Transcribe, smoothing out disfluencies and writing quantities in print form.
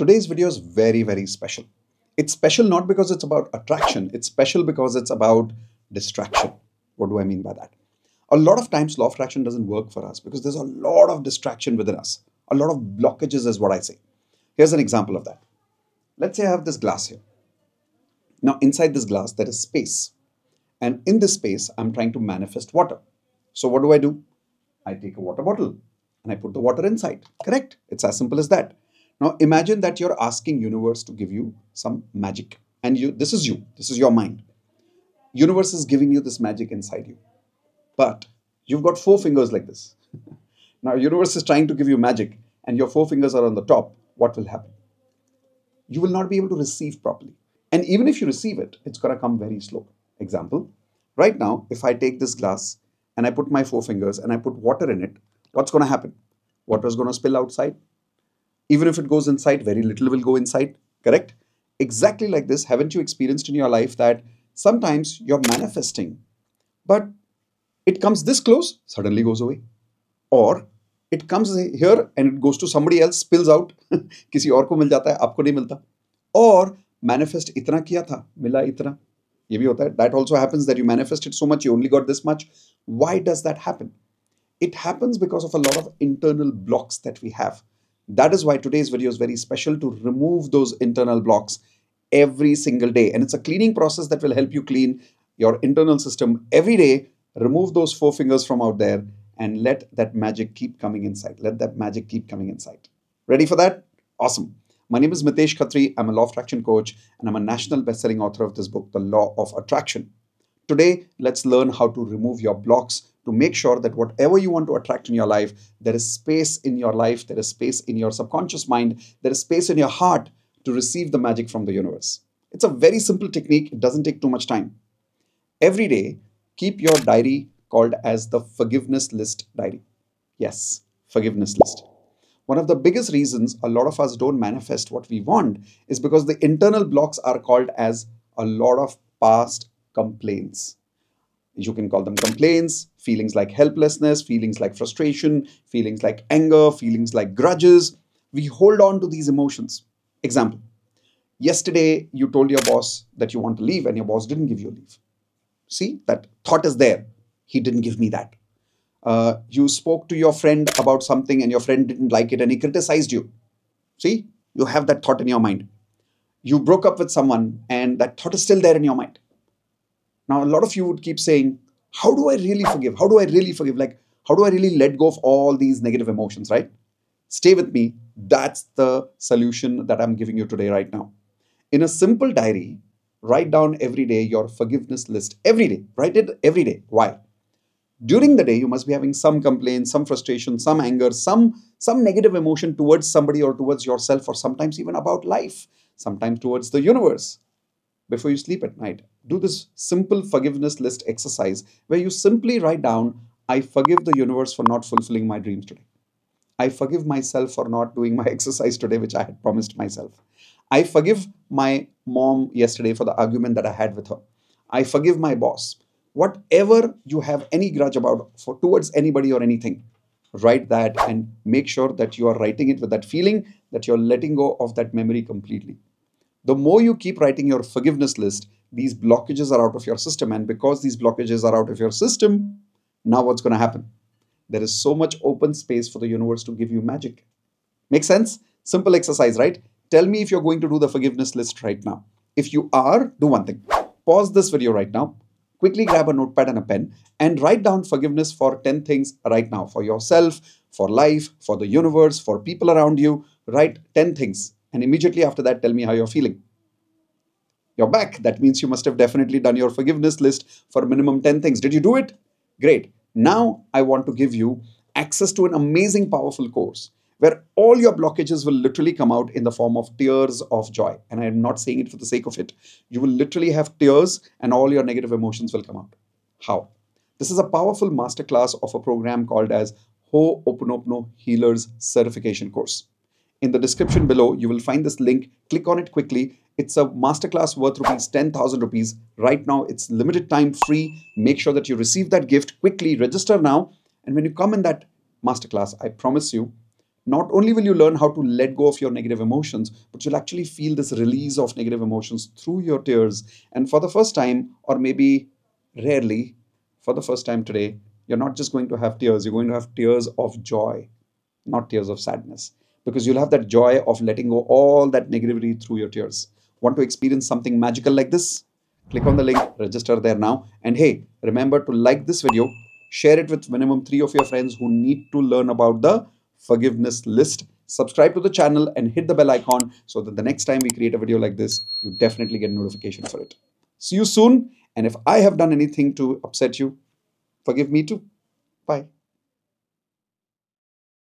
Today's video is very, very special. It's special not because it's about attraction. It's special because it's about distraction. What do I mean by that? A lot of times law of attraction doesn't work for us because there's a lot of distraction within us. A lot of blockages is what I say. Here's an example of that. Let's say I have this glass here. Now inside this glass there is space. And in this space I'm trying to manifest water. So what do? I take a water bottle and I put the water inside. Correct? It's as simple as that. Now imagine that you're asking universe to give you some magic. And you. This is your mind. Universe is giving you this magic inside you. But you've got four fingers like this. Now universe is trying to give you magic and your four fingers are on the top. What will happen? You will not be able to receive properly. And even if you receive it, it's going to come very slow. Example, right now, if I take this glass and I put my four fingers and I put water in it, what's going to happen? Water is going to spill outside. Even if it goes inside, very little will go inside. Correct? Exactly like this. Haven't you experienced in your life that sometimes you're manifesting, but it comes this close, suddenly goes away. Or it comes here and it goes to somebody else, spills out. Kisi aur ko mil jata hai, aapko nahi milta. Or manifest itna kiya tha, mila itna. Ye bhi hota hai. That also happens that you manifested so much, you only got this much. Why does that happen? It happens because of a lot of internal blocks that we have. That is why today's video is very special to remove those internal blocks every single day. And it's a cleaning process that will help you clean your internal system every day. Remove those four fingers from out there and let that magic keep coming inside. Let that magic keep coming inside. Ready for that? Awesome. My name is Mitesh Khatri. I'm a Law of Attraction coach and I'm a national best-selling author of this book, The Law of Attraction. Today, let's learn how to remove your blocks to make sure that whatever you want to attract in your life, there is space in your life, there is space in your subconscious mind, there is space in your heart to receive the magic from the universe. It's a very simple technique. It doesn't take too much time. Every day, keep your diary called as the Forgiveness List Diary. Yes, Forgiveness List. One of the biggest reasons a lot of us don't manifest what we want is because the internal blocks are called as a lot of past complaints. You can call them complaints, feelings like helplessness, feelings like frustration, feelings like anger, feelings like grudges. We hold on to these emotions. Example, yesterday you told your boss that you want to leave and your boss didn't give you leave. See, that thought is there. He didn't give me that. You spoke to your friend about something and your friend didn't like it and he criticized you. See, you have that thought in your mind. You broke up with someone and that thought is still there in your mind. Now, a lot of you would keep saying, how do I really forgive? How do I really forgive? Like, how do I really let go of all these negative emotions, right? Stay with me. That's the solution that I'm giving you today right now. In a simple diary, write down every day your forgiveness list. Every day. Write it every day. Why? During the day, you must be having some complaint, some frustration, some anger, some negative emotion towards somebody or towards yourself or sometimes even about life. Sometimes towards the universe. Before you sleep at night, do this simple forgiveness list exercise where you simply write down, I forgive the universe for not fulfilling my dreams today. I forgive myself for not doing my exercise today, which I had promised myself. I forgive my mom yesterday for the argument that I had with her. I forgive my boss. Whatever you have any grudge about towards anybody or anything, write that and make sure that you are writing it with that feeling that you're letting go of that memory completely. The more you keep writing your forgiveness list, these blockages are out of your system. And because these blockages are out of your system, now what's going to happen? There is so much open space for the universe to give you magic. Make sense? Simple exercise, right? Tell me if you're going to do the forgiveness list right now. If you are, do one thing. Pause this video right now. Quickly grab a notepad and a pen and write down forgiveness for 10 things right now. For yourself, for life, for the universe, for people around you. Write 10 things and immediately after that, tell me how you're feeling. You're back. That means you must have definitely done your forgiveness list for minimum 10 things. Did you do it? Great. Now I want to give you access to an amazing, powerful course where all your blockages will literally come out in the form of tears of joy. And I am not saying it for the sake of it. You will literally have tears and all your negative emotions will come out. How? This is a powerful masterclass of a program called as Ho'oponopono Healers Certification Course. In the description below, you will find this link. Click on it quickly. It's a masterclass worth rupees 10,000 rupees. Right now, it's limited time free. Make sure that you receive that gift quickly. Register now. And when you come in that masterclass, I promise you, not only will you learn how to let go of your negative emotions, but you'll actually feel this release of negative emotions through your tears. And for the first time, or maybe rarely, for the first time today, you're not just going to have tears, you're going to have tears of joy, not tears of sadness. Because you'll have that joy of letting go all that negativity through your tears. Want to experience something magical like this? Click on the link, register there now. And hey, remember to like this video, share it with minimum 3 of your friends who need to learn about the Forgiveness List. Subscribe to the channel and hit the bell icon so that the next time we create a video like this, you definitely get notification for it. See you soon. And if I have done anything to upset you, forgive me too. Bye.